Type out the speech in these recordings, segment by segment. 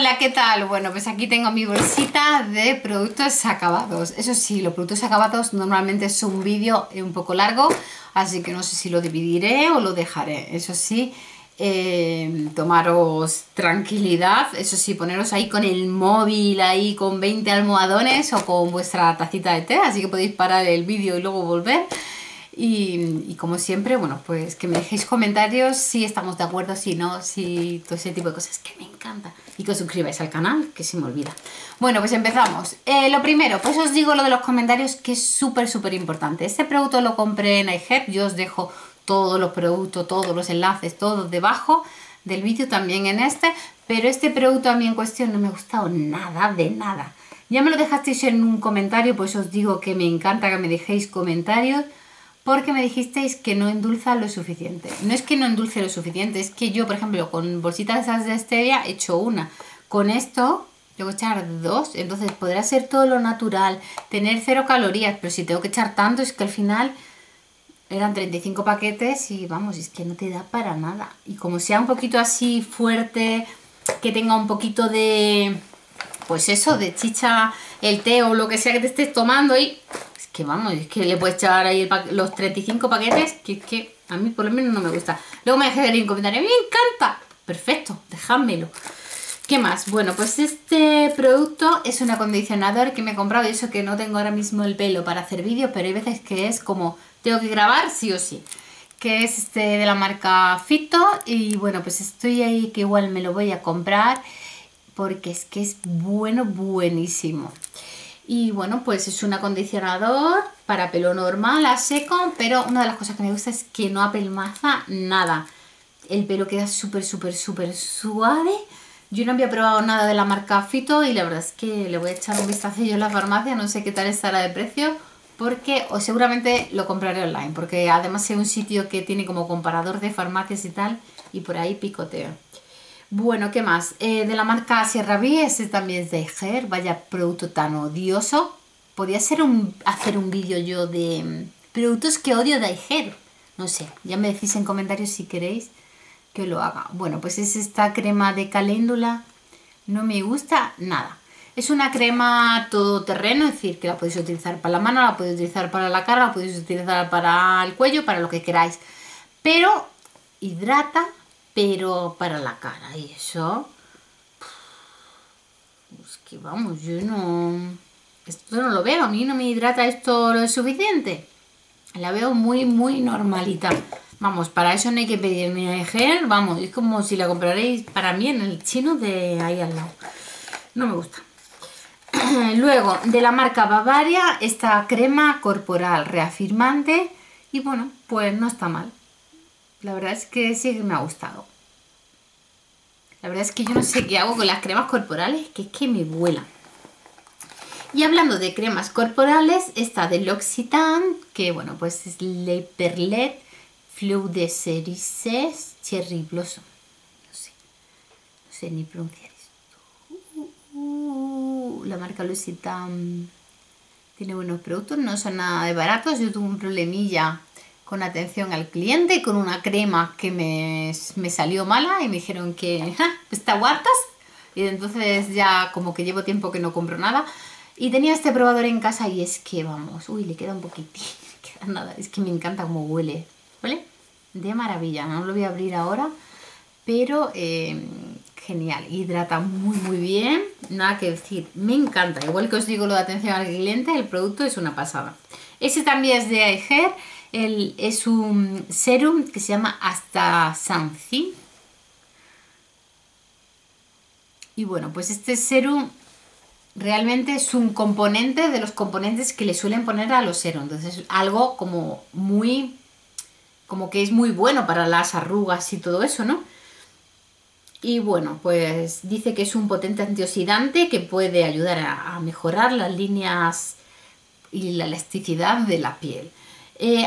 Hola, ¿qué tal? Bueno, pues aquí tengo mi bolsita de productos acabados. Eso sí, los productos acabados normalmente es un vídeo un poco largo, así que no sé si lo dividiré o lo dejaré. Eso sí, tomaros tranquilidad, eso sí, poneros ahí con el móvil, ahí con 20 almohadones o con vuestra tacita de té, así que podéis parar el vídeo y luego volver. Y como siempre, bueno, pues que me dejéis comentarios si estamos de acuerdo, si no, si todo ese tipo de cosas que me encanta. Y que os suscribáis al canal, que se me olvida. Bueno, pues empezamos. Lo primero, pues os digo lo de los comentarios, que es súper, súper importante. Este producto lo compré en iHerb, yo os dejo todos los productos, todos los enlaces, todos debajo del vídeo, también en este. Pero este producto a mí en cuestión no me ha gustado nada de nada. Ya me lo dejasteis en un comentario, pues os digo que me encanta que me dejéis comentarios. Porque me dijisteis que no endulza lo suficiente. No es que no endulce lo suficiente, es que yo, por ejemplo, con bolsitas de esas de stevia he hecho una. Con esto tengo que echar dos, entonces podrá ser todo lo natural, tener 0 calorías, pero si tengo que echar tanto es que al final eran 35 paquetes y vamos, es que no te da para nada. Y como sea un poquito así fuerte, que tenga un poquito de, pues eso, de chicha, el té o lo que sea que te estés tomando y... que vamos, es que le puedes echar ahí los 35 paquetes, que es que a mí por lo menos no me gusta. Luego me dejé de un comentario, ¡me encanta! Perfecto, dejádmelo. ¿Qué más? Bueno, pues este producto es un acondicionador que me he comprado, y eso que no tengo ahora mismo el pelo para hacer vídeos, pero hay veces que es como, tengo que grabar sí o sí. Que es este de la marca Phyto, y bueno, pues estoy ahí que igual me lo voy a comprar, porque es que es bueno, buenísimo. Y bueno, pues es un acondicionador para pelo normal, a seco, pero una de las cosas que me gusta es que no apelmaza nada. El pelo queda súper, súper, súper suave. Yo no había probado nada de la marca Phyto y la verdad es que le voy a echar un vistazo yo en la farmacia, no sé qué tal estará de precio, porque o seguramente lo compraré online, porque además es un sitio que tiene como comparador de farmacias y tal, y por ahí picoteo. Bueno, ¿qué más? De la marca Sierra Bees, este también es de Eiger, vaya producto tan odioso. Podría ser hacer un vídeo yo de productos que odio de Eiger. No sé, ya me decís en comentarios si queréis que lo haga. Bueno, pues es esta crema de caléndula, no me gusta nada. Es una crema todoterreno, es decir, que la podéis utilizar para la mano, la podéis utilizar para la cara, la podéis utilizar para el cuello, para lo que queráis. Pero hidrata. Pero para la cara y eso... Es que vamos, yo no... Esto no lo veo, a mí no me hidrata esto lo suficiente. La veo muy, muy normalita. Vamos, para eso no hay que pedir ni a Eiger, vamos, es como si la compraréis para mí en el chino de ahí al lado. No me gusta. Luego, de la marca Bavaria, esta crema corporal reafirmante. Y bueno, pues no está mal. La verdad es que sí que me ha gustado. La verdad es que yo no sé qué hago con las cremas corporales, que es que me vuelan. Y hablando de cremas corporales, esta de L'Occitane, que bueno, pues es Le Perlet Fleur de Cerises Cherry Blossom. No sé ni pronunciar esto. La marca L'Occitane tiene buenos productos, no son nada de baratos. Yo tuve un problemilla con atención al cliente, con una crema que me salió mala y me dijeron que ¡ja! ¿Está guatas? Y entonces ya como que llevo tiempo que no compro nada y tenía este probador en casa y es que vamos, uy, le queda un poquitín, no queda nada, es que me encanta cómo huele, ¿vale? De maravilla, no lo voy a abrir ahora, pero genial, hidrata muy muy bien, nada que decir, me encanta, igual que os digo lo de atención al cliente, el producto es una pasada. Ese también es de Eiger. Es un serum que se llama Astaxanthin. Y bueno, pues este serum realmente es un componente de los componentes que le suelen poner a los serums. Entonces algo como muy... como que es muy bueno para las arrugas y todo eso, ¿no? Y bueno, pues dice que es un potente antioxidante que puede ayudar a mejorar las líneas y la elasticidad de la piel.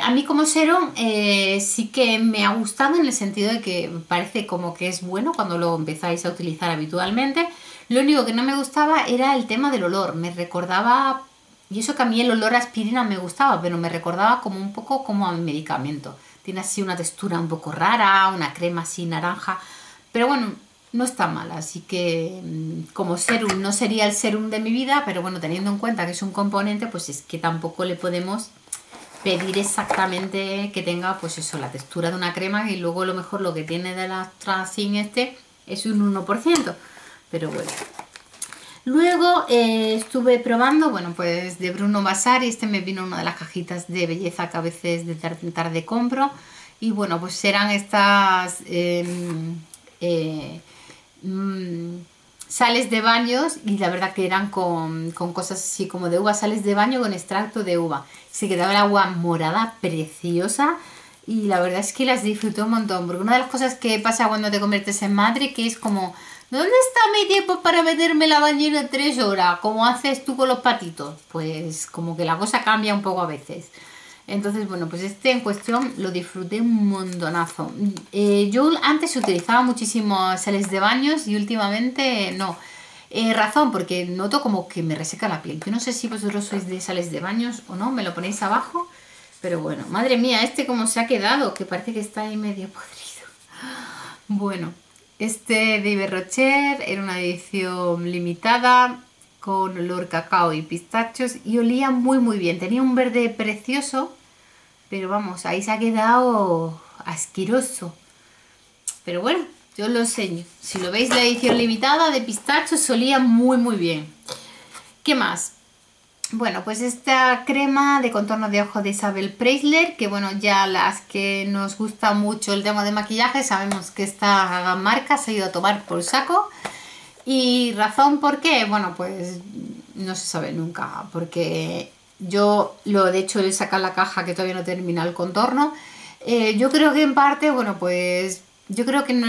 A mí como serum sí que me ha gustado en el sentido de que parece como que es bueno cuando lo empezáis a utilizar habitualmente. Lo único que no me gustaba era el tema del olor, me recordaba, y eso que a mí el olor a aspirina me gustaba, pero me recordaba como un poco como a mi medicamento. Tiene así una textura un poco rara, una crema así naranja, pero bueno, no está mal, así que como serum no sería el serum de mi vida, pero bueno, teniendo en cuenta que es un componente, pues es que tampoco le podemos pedir exactamente que tenga, pues eso, la textura de una crema, y luego a lo mejor lo que tiene de la Astaxanthin este es un 1%, pero bueno. Luego estuve probando, bueno, pues de Bruno Vassari, este me vino una de las cajitas de belleza que a veces de tarde compro, y bueno, pues eran estas sales de baños, y la verdad que eran con cosas así como de uva, sales de baño con extracto de uva, se quedaba el agua morada preciosa, y la verdad es que las disfruté un montón, porque una de las cosas que pasa cuando te conviertes en madre, que es como, ¿dónde está mi tiempo para meterme la bañera 3 horas? Como haces tú con los patitos, pues como que la cosa cambia un poco a veces. Entonces, bueno, pues este en cuestión lo disfruté un montonazo. Yo antes utilizaba muchísimo sales de baños y últimamente no. Razón, porque noto como que me reseca la piel. Yo no sé si vosotros sois de sales de baños o no, me lo ponéis abajo. Pero bueno, madre mía, este como se ha quedado, que parece que está ahí medio podrido. Bueno. Este de Yves Rocher era una edición limitada con olor cacao y pistachos y olía muy muy bien, tenía un verde precioso, pero vamos, ahí se ha quedado asqueroso, pero bueno, yo os lo enseño, si lo veis, la edición limitada de pistachos olía muy muy bien. ¿Qué más? Bueno, pues esta crema de contorno de ojos de Isabel Preysler, que bueno, ya las que nos gusta mucho el tema de maquillaje sabemos que esta marca se ha ido a tomar por saco, y razón por qué, bueno, pues no se sabe nunca, porque yo lo de hecho he sacado la caja que todavía no termina el contorno, yo creo que en parte, bueno, pues yo creo que no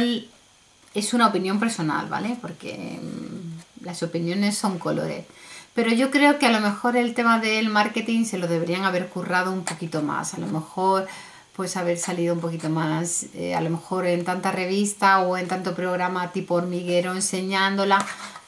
es una opinión personal, ¿vale? Porque las opiniones son colores. Pero yo creo que a lo mejor el tema del marketing se lo deberían haber currado un poquito más. A lo mejor pues haber salido un poquito más, a lo mejor en tanta revista o en tanto programa tipo hormiguero enseñándola,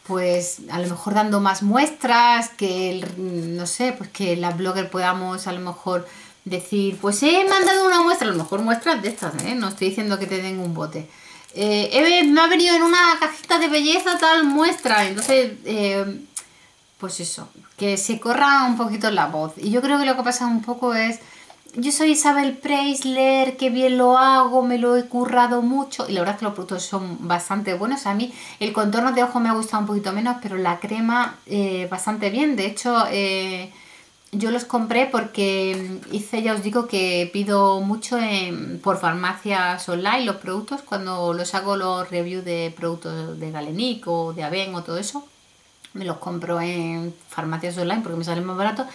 pues a lo mejor dando más muestras, que no sé, pues que las bloggers podamos a lo mejor decir, pues he mandado una muestra, a lo mejor muestras de estas, no estoy diciendo que te den un bote. Me ha venido en una cajita de belleza tal muestra, entonces... pues eso, que se corra un poquito la voz. Y yo creo que lo que pasa un poco es, yo soy Isabel Preysler, que bien lo hago, me lo he currado mucho, y la verdad es que los productos son bastante buenos. A mí el contorno de ojo me ha gustado un poquito menos, pero la crema bastante bien. De hecho, yo los compré porque hice, ya os digo que pido mucho por farmacias online los productos, cuando los hago los reviews de productos de Galenic o de Aven o todo eso. Me los compro en farmacias online porque me salen más baratos.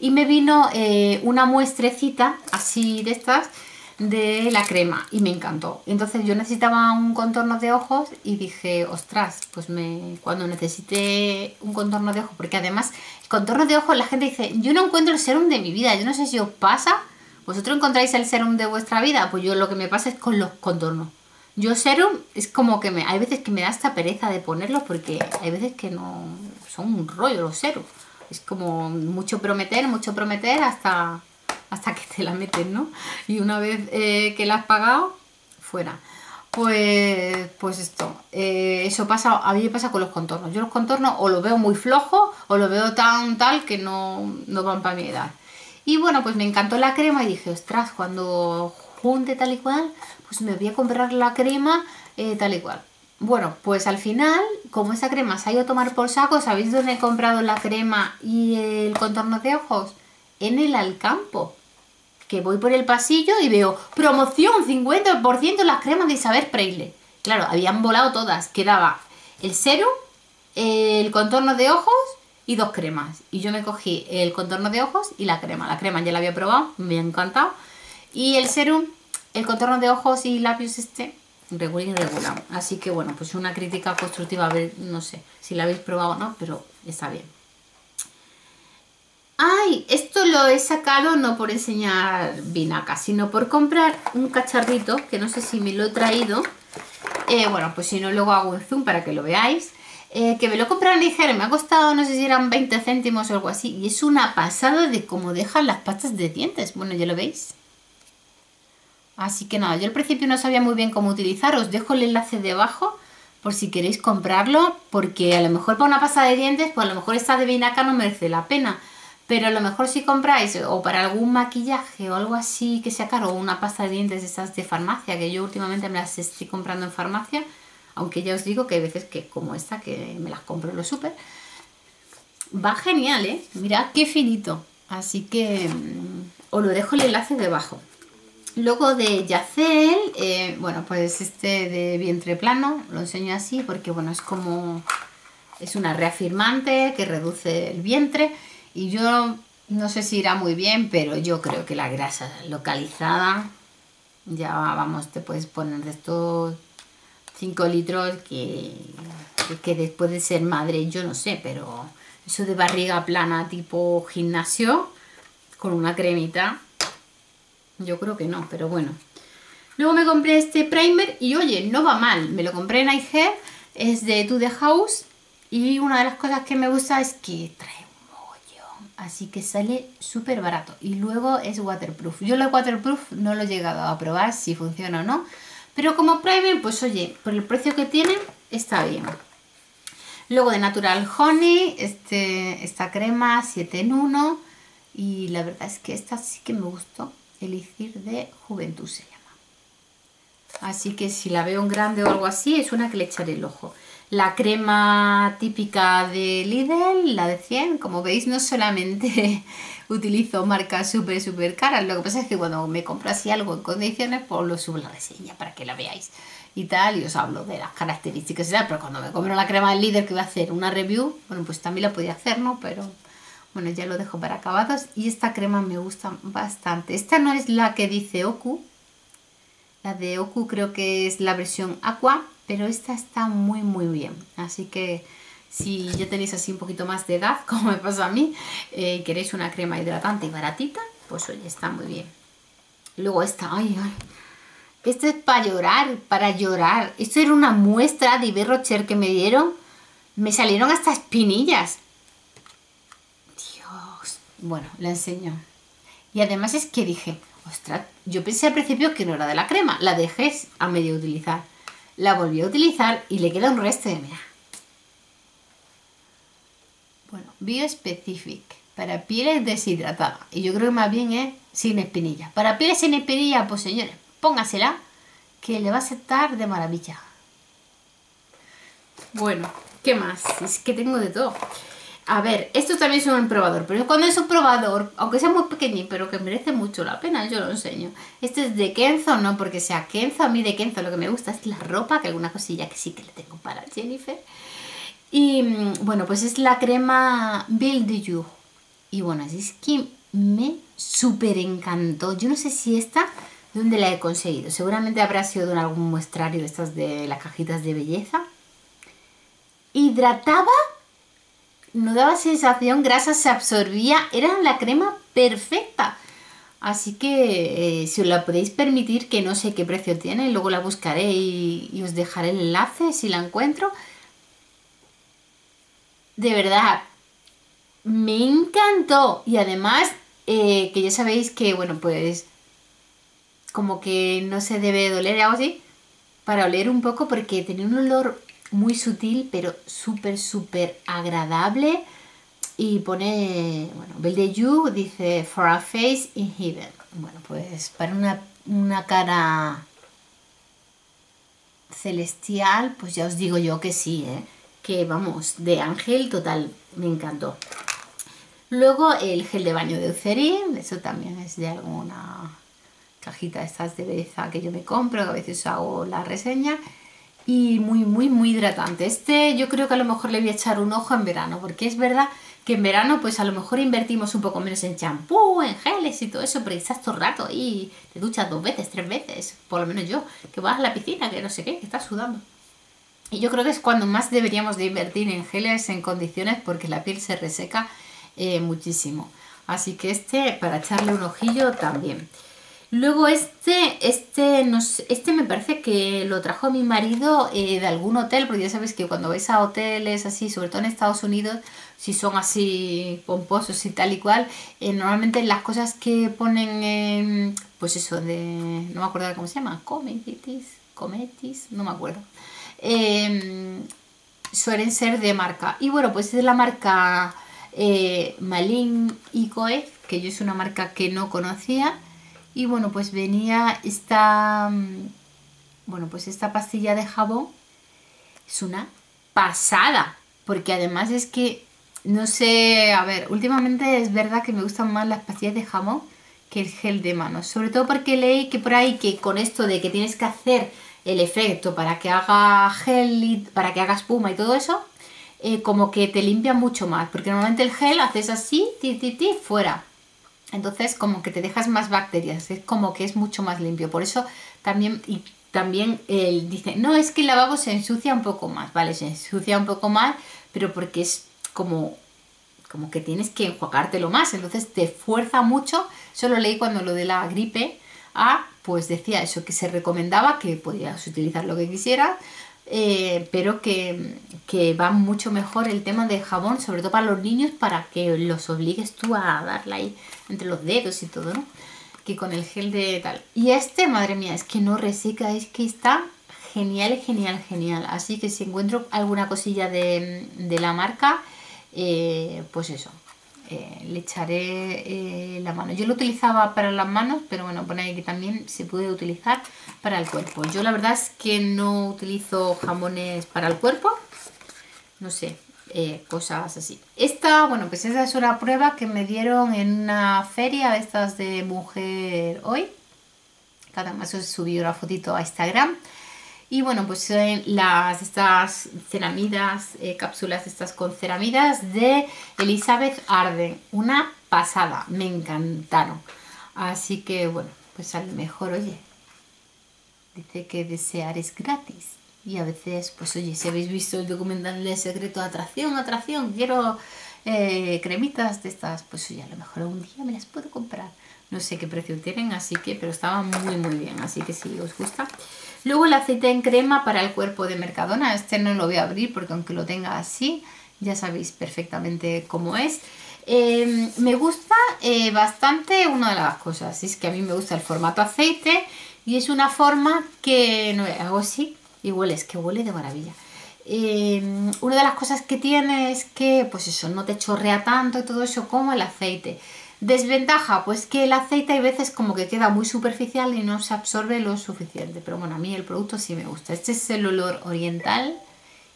Y me vino una muestrecita así de estas de la crema y me encantó. Entonces yo necesitaba un contorno de ojos y dije, ostras, pues cuando necesité un contorno de ojos, porque además el contorno de ojos, la gente dice, yo no encuentro el serum de mi vida, yo no sé si os pasa, vosotros encontráis el serum de vuestra vida, pues yo lo que me pasa es con los contornos. Yo serum es como que hay veces que me da esta pereza de ponerlos, porque hay veces que no son un rollo los serum. Es como mucho prometer hasta que te la meten, ¿no? Y una vez que la has pagado, fuera. Pues esto, eso pasa, a mí me pasa con los contornos. Yo los contornos o los veo muy flojos o los veo tan tal que no van para mi edad. Y bueno, pues me encantó la crema y dije, ostras, cuando junte tal y cual... pues me voy a comprar la crema tal y cual. Bueno, pues al final, como esa crema se ha ido a tomar por saco, ¿sabéis dónde he comprado la crema y el contorno de ojos? En el Alcampo. Que voy por el pasillo y veo, promoción 50% las cremas de Isabel Preysler. Claro, habían volado todas. Quedaba el serum, el contorno de ojos y 2 cremas. Y yo me cogí el contorno de ojos y la crema. La crema ya la había probado, me ha encantado. Y el serum... el contorno de ojos y labios este regular, así que bueno, pues una crítica constructiva, a ver, no sé si la habéis probado o no, pero está bien. Ay, esto lo he sacado no por enseñar vinaca, sino por comprar un cacharrito que no sé si me lo he traído, bueno, pues si no luego hago un zoom para que lo veáis, que me lo compraron en Eiger, me ha costado no sé si eran 20 céntimos o algo así, y es una pasada de cómo dejan las pastas de dientes, bueno, ya lo veis. Así que nada, yo al principio no sabía muy bien cómo utilizar, os dejo el enlace debajo por si queréis comprarlo, porque a lo mejor para una pasta de dientes, pues a lo mejor esta de vinaca no merece la pena, pero a lo mejor si compráis o para algún maquillaje o algo así que sea caro, o una pasta de dientes de esas de farmacia, que yo últimamente me las estoy comprando en farmacia, aunque ya os digo que hay veces que como esta, que me las compro en los súper, va genial, ¿eh? Mirad qué finito, así que os lo dejo el enlace debajo. Luego de Yacel, bueno, pues este de vientre plano, lo enseño así porque, bueno, es como... es una reafirmante que reduce el vientre y yo no sé si irá muy bien, pero yo creo que la grasa localizada, ya vamos, te puedes poner de estos 5 litros que después de ser madre, yo no sé, pero eso de barriga plana tipo gimnasio con una cremita... yo creo que no, pero bueno. Luego me compré este primer y oye, no va mal. Me lo compré en iHerb, es de Etude House y una de las cosas que me gusta es que trae un mogollón, así que sale súper barato. Y luego es waterproof. Yo lo waterproof no lo he llegado a probar si funciona o no, pero como primer, pues oye, por el precio que tiene, está bien. Luego de Natural Honey, esta crema 7 en 1 y la verdad es que esta sí que me gustó. Elixir de juventud se llama, así que si la veo en grande o algo así, es una que le echaré el ojo. La crema típica de Lidl, la de 100, como veis no solamente utilizo marcas súper súper caras, lo que pasa es que cuando me compro así algo en condiciones, pues lo subo la reseña para que la veáis y tal, y os hablo de las características y tal, pero cuando me compro la crema de Lidl que voy a hacer una review, bueno, pues también la podía hacer, ¿no? Pero... bueno, ya lo dejo para acabados. Y esta crema me gusta bastante. Esta no es la que dice Ocu. La de Ocu creo que es la versión Aqua. Pero esta está muy muy bien. Así que si ya tenéis así un poquito más de edad, como me pasa a mí, queréis una crema hidratante y baratita, pues oye, está muy bien. Luego esta, ay, ay. Esta es para llorar, para llorar. Esto era una muestra de Yves Rocher que me dieron. Me salieron hasta espinillas. Bueno, la enseño. Y además es que dije, ostras, yo pensé al principio que no era de la crema. La dejé a medio utilizar. La volví a utilizar y le queda un resto de... mira. Bueno, Biospecific. Para pieles deshidratadas. Y yo creo que más bien es sin espinilla. Para pieles sin espinilla, pues señores, póngasela que le va a aceptar de maravilla. Bueno, ¿qué más? Es que tengo de todo. A ver, estos también son un probador, pero cuando es un probador, aunque sea muy pequeñito, pero que merece mucho la pena, yo lo enseño. Este es de Kenzo, no porque sea Kenzo, a mí de Kenzo lo que me gusta es la ropa, que alguna cosilla que sí que le tengo para Jennifer. Y bueno, pues es la crema Build You. Y bueno, así es que me súper encantó. Yo no sé si esta, ¿dónde la he conseguido? Seguramente habrá sido en algún muestrario, estas de las cajitas de belleza. Hidrataba... no daba sensación, grasa se absorbía, era la crema perfecta. Así que si os la podéis permitir, que no sé qué precio tiene, luego la buscaré y os dejaré el enlace si la encuentro. De verdad, me encantó. Y además, que ya sabéis que, bueno, pues como que no se debe doler algo así, para oler un poco porque tenía un olor... muy sutil, pero súper, súper agradable. Y pone, bueno, Belle You, dice For a Face in Heaven. Bueno, pues para una cara celestial, pues ya os digo yo que sí, ¿eh? Que vamos, de ángel total, me encantó. Luego el gel de baño de Eucerin, eso también es de alguna cajita de estas de belleza que yo me compro, que a veces hago la reseña. Y muy, muy, muy hidratante. Este yo creo que a lo mejor le voy a echar un ojo en verano, porque es verdad que en verano pues a lo mejor invertimos un poco menos en champú, en geles y todo eso, pero estás todo el rato y te duchas 2 veces, 3 veces, por lo menos yo, que vas a la piscina, que no sé qué, que estás sudando. Y yo creo que es cuando más deberíamos de invertir en geles, en condiciones, porque la piel se reseca muchísimo. Así que este, para echarle un ojillo también. Luego este me parece que lo trajo mi marido de algún hotel, porque ya sabéis que cuando vais a hoteles así, sobre todo en Estados Unidos, si son así pomposos y tal y cual, normalmente las cosas que ponen, pues eso de, no me acuerdo cómo se llama, cometitis, no me acuerdo, suelen ser de marca. Y bueno, pues es la marca Malin + Goetz, que yo es una marca que no conocía. Y bueno, pues venía esta, bueno, pues esta pastilla de jabón. Es una pasada, porque además es que, no sé, a ver, últimamente es verdad que me gustan más las pastillas de jabón que el gel de manos, sobre todo porque leí que por ahí que con esto de que tienes que hacer el efecto para que haga gel y para que haga espuma y todo eso, como que te limpia mucho más, porque normalmente el gel haces así, ti, fuera, entonces como que te dejas más bacterias, es como que es mucho más limpio, por eso también. Y también él dice, no, es que el lavabo se ensucia un poco más, vale, se ensucia un poco más, pero porque es como que tienes que enjuagártelo más, entonces te fuerza mucho. Solo leí cuando lo de la gripe A, pues decía eso, que se recomendaba que podías utilizar lo que quisieras, pero que va mucho mejor el tema de jabón, sobre todo para los niños, para que los obligues tú a darle ahí entre los dedos y todo, ¿no? Que con el gel de tal. Y este, madre mía, es que no reseca, es que está genial, genial, genial. Así que si encuentro alguna cosilla de la marca, pues eso, le echaré la mano. Yo lo utilizaba para las manos, pero bueno, pone ahí que también se puede utilizar para el cuerpo. Yo la verdad es que no utilizo jabones para el cuerpo, no sé, cosas así. Esta, bueno, pues esa es una prueba que me dieron en una feria, estas de Mujer Hoy, que además os subí una fotito a Instagram. Y bueno, pues son las, estas ceramidas, cápsulas estas con ceramidas de Elizabeth Arden, una pasada, me encantaron. Así que bueno, pues a lo mejor, oye, dice que desear es gratis. Y a veces, pues oye, si habéis visto el documental de Secreto de Atracción, quiero cremitas de estas, pues oye, a lo mejor algún día me las puedo comprar. No sé qué precio tienen, así que, pero estaban muy muy bien, así que si os gusta. Luego el aceite en crema para el cuerpo de Mercadona, este no lo voy a abrir porque aunque lo tenga así, ya sabéis perfectamente cómo es. Me gusta bastante una de las cosas, es que a mí me gusta el formato aceite y es una forma que no hago así. Y huele, es que huele de maravilla. Una de las cosas que tiene es que, pues eso, no te chorrea tanto y todo eso como el aceite. Desventaja, pues que el aceite hay veces como que queda muy superficial y no se absorbe lo suficiente. Pero bueno, a mí el producto sí me gusta. Este es el olor oriental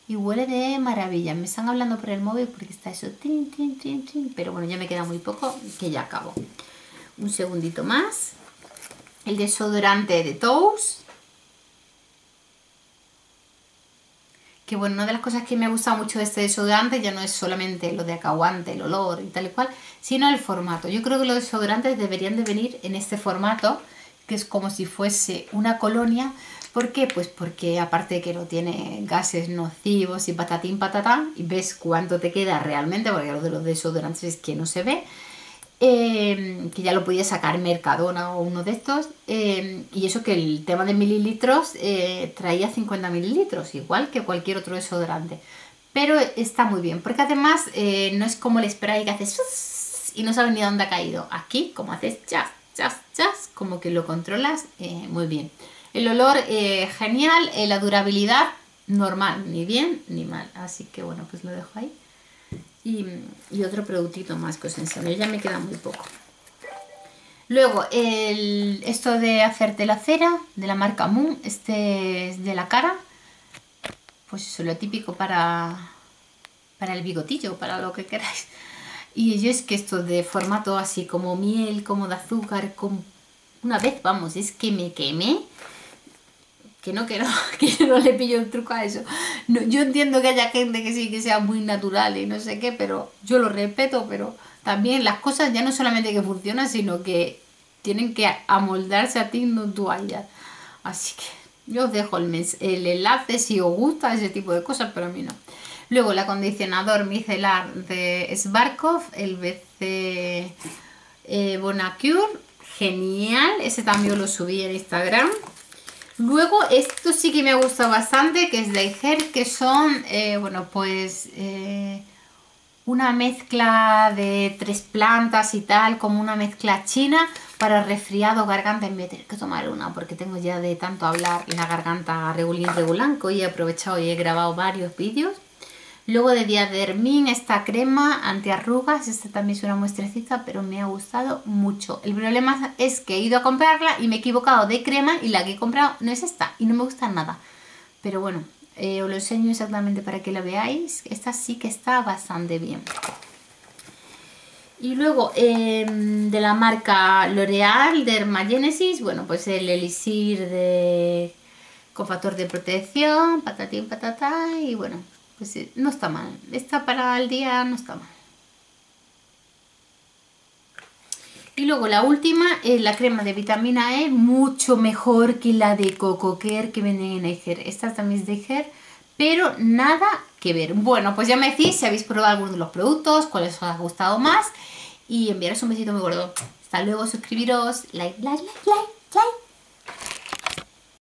y huele de maravilla. Me están hablando por el móvil porque está eso, tin, tin, tin, tin. Pero bueno, ya me queda muy poco, que ya acabo. Un segundito más. El desodorante de Tous. Que bueno, una de las cosas que me gusta mucho de este desodorante ya no es solamente lo de acaguante, el olor y tal y cual, sino el formato. Yo creo que los desodorantes deberían de venir en este formato, que es como si fuese una colonia. ¿Por qué? Pues porque aparte de que no tiene gases nocivos y patatín patatán, y ves cuánto te queda realmente, porque lo de los desodorantes es que no se ve, que ya lo podía sacar Mercadona o uno de estos, y eso que el tema de mililitros traía 50 mililitros, igual que cualquier otro desodorante, pero está muy bien, porque además no es como el spray que haces y no sabes ni dónde ha caído. Aquí, como haces chas, chas, chas, como que lo controlas muy bien. El olor genial, la durabilidad normal, ni bien ni mal, así que bueno, pues lo dejo ahí. Y otro productito más que os enseño, ya me queda muy poco. Luego, esto de hacerte la cera, de la marca Moon, este es de la cara. Pues eso, lo típico para el bigotillo, para lo que queráis. Y yo es que esto de formato así como miel, como de azúcar, como... Una vez, vamos, es que me quemé. Que yo no le pillo el truco a eso. No, yo entiendo que haya gente que sí, que sea muy natural y no sé qué, pero yo lo respeto, pero también las cosas ya no solamente que funcionan, sino que tienen que amoldarse a ti, no tú a ellas. Así que yo os dejo el enlace si os gusta ese tipo de cosas, pero a mí no. Luego el acondicionador micelar de Sbarkov, el Bc Bonacure, genial, ese también lo subí en Instagram. Luego, esto sí que me gusta bastante, que es de Eiger, que son, bueno, pues una mezcla de 3 plantas y tal, como una mezcla china para resfriado, garganta. Me voy a tener que tomar una porque tengo ya de tanto hablar la garganta regulanco y he aprovechado y he grabado varios vídeos. Luego de Diadermín, esta crema antiarrugas, esta también es una muestrecita, pero me ha gustado mucho. El problema es que he ido a comprarla y me he equivocado de crema y la que he comprado no es esta y no me gusta nada. Pero bueno, os lo enseño exactamente para que la veáis. Esta sí que está bastante bien. Y luego de la marca L'Oreal, Derma Genesis, bueno, pues el elixir con factor de protección, patatín patatá, y bueno, pues no está mal. Esta para el día no está mal. Y luego la última es la crema de vitamina E, mucho mejor que la de Coco Care que venden en Eiger. Esta también es de Eiger, pero nada que ver. Bueno, pues ya me decís si habéis probado alguno de los productos, cuáles os ha gustado más. Y enviaros un besito muy gordo. Hasta luego, suscribiros, like.